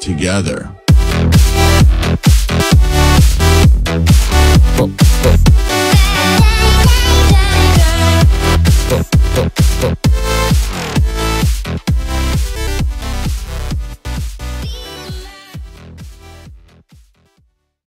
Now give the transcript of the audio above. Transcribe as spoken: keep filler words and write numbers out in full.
Together.